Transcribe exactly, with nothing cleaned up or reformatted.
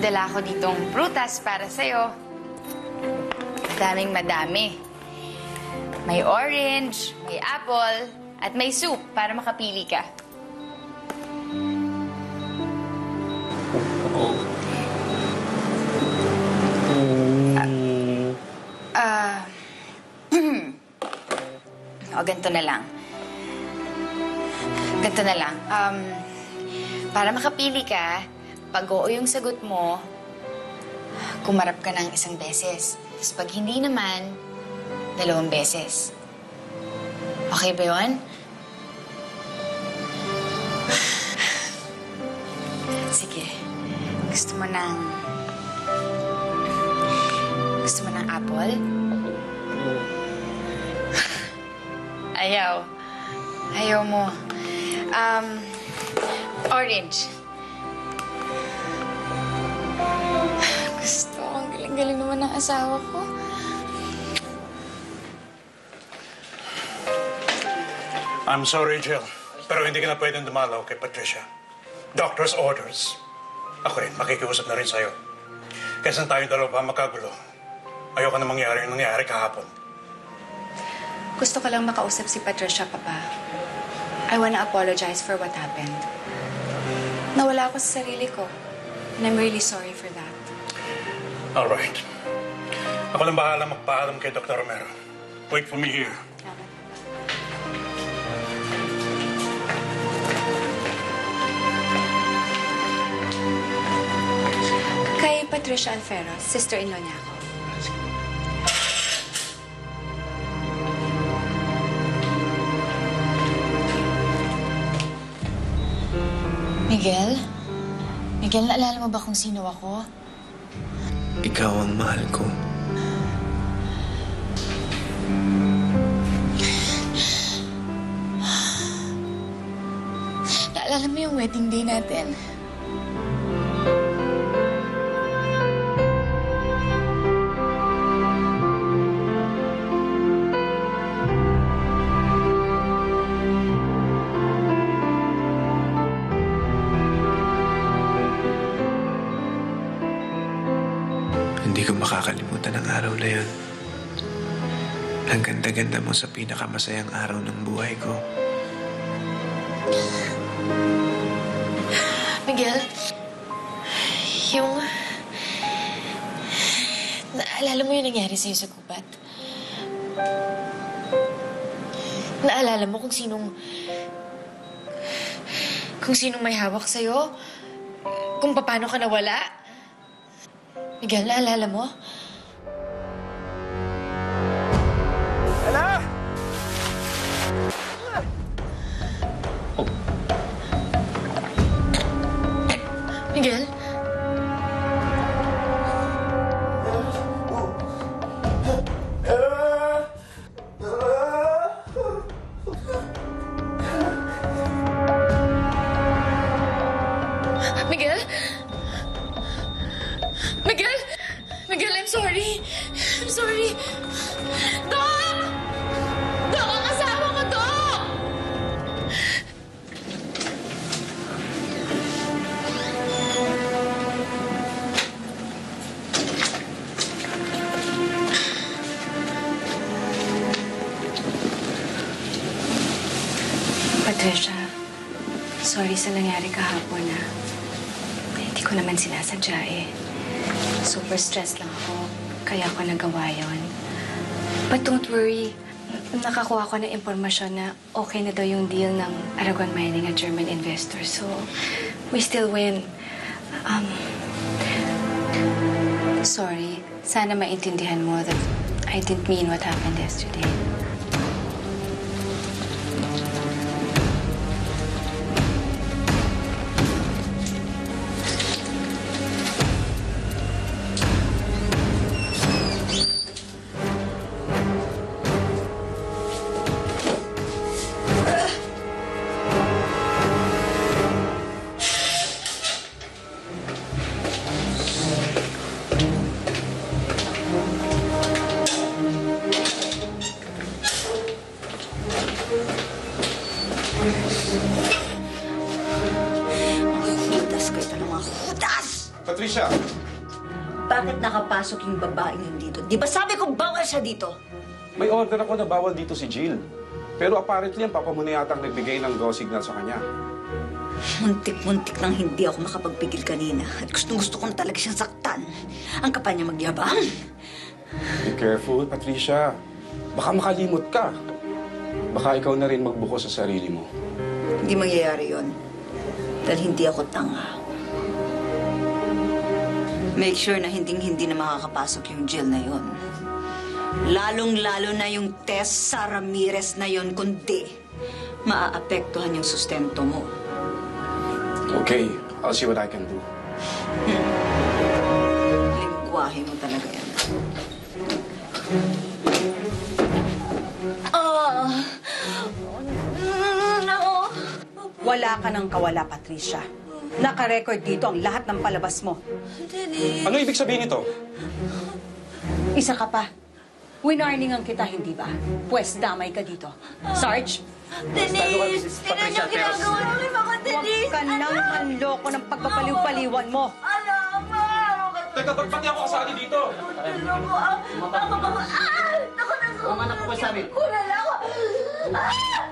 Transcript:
Nagdala ko ditong prutas para sa'yo. Madaming madami. May orange, may apple, at may soup para makapili ka. Ah... Uh, o, ganito na lang. Ganito na lang. Um, para makapili ka, pag oo yung sagot mo, kumarap ka ng isang beses. Tapos pag hindi naman, dalawang beses. Okay ba yun? Sige. Gusto mo ng... Gusto mo ng apple? Ayaw. Ayaw mo. Um, orange. Gusto. Ang galing-galing naman ng asawa ko. I'm sorry, Jill. Pero hindi ka na pwedeng dumalaw kay Patricia. Doctor's orders. Ako rin, makikiusap na rin sa'yo. Kaysa tayong dalawa pa magkagulo. Ayoko na mangyari yung nangyari kahapon. Gusto ko lang makausap si Patricia, Papa. I wanna apologize for what happened. Nawala ako sa sarili ko. And I'm really sorry for that. Alright. Ako lang bahala magpaalam kay Doctor Romero. Wait for me here. Okay. Kay Patricia Alfero, sister-in-law niya ako. Miguel? Miguel, naalala mo ba kung sino ako? Ikaw ang mahal ko. Naalala mo yung wedding day natin? Hindi ko makakalimutan ang araw na yun. Ang ganda-ganda mo sa pinakamasayang araw ng buhay ko. Miguel, yung... Naalala mo yung nangyari sa'yo sa gubat? Naalala mo kung sinong... Kung sinong may hawak sa'yo? Kung paano ka nawala? Miguel, naalala mo? Hala! Oh. Miguel? Miguel? Miguel! Miguel, I'm sorry. I'm sorry. Doc! Doc, ang asawa ko, Doc! Patricia, sorry sa nangyari kahapon, ha? Hindi ko naman sinasadya, eh. Super stressed lang ako, kaya ako nagawa yun. But don't worry, nakakuha ko ng impormasyon na okay na daw yung deal ng Aragon Mining at German investor. So, we still win. Um, sorry, sana maintindihan mo that I didn't mean what happened yesterday. Patricia! bakit nakapasok yung babaeng yun dito? Di ba sabi ko bawal siya dito? May order ako na bawal dito si Jill. Pero apparently ang papa mo na yatang nagbigay ng go signal sa kanya. Muntik-muntik nang hindi ako makapagpigil kanina. At gustong-gusto ko na talaga siyang saktan. Ang kapal niya magyabang. Be careful, Patricia. Baka makalimot ka. Baka ikaw na rin magbuko sa sarili mo. Hindi mangyayari yun. Dahil hindi ako tanga. Make sure na hinding-hindi na makakapasok yung Jill na yun. Lalong-lalo na yung test sa Ramirez na yun, kundi maaapektuhan yung sustento mo. Okay, I'll see what I can do. Lingwahe mo talaga yan. Oh. No. Wala ka ng kawala, Patricia. Naka-record dito ang lahat ng palabas mo. Daddy. Ano ibig sabihin nito? Isa ka pa. Winarningan kita, hindi ba? Pwes damay ka dito. Sarge? Denise! Tinan niyo ginagawa namin ako, Denise! Huwag ka nang manloko ng pagbapaliw-paliwan mo! Alam mo! Teka, ba't pati ako kasali dito? Tulong ko! Ako, ako! Ah! Ako, naku! Ako, naku! Kulala ko! Ah!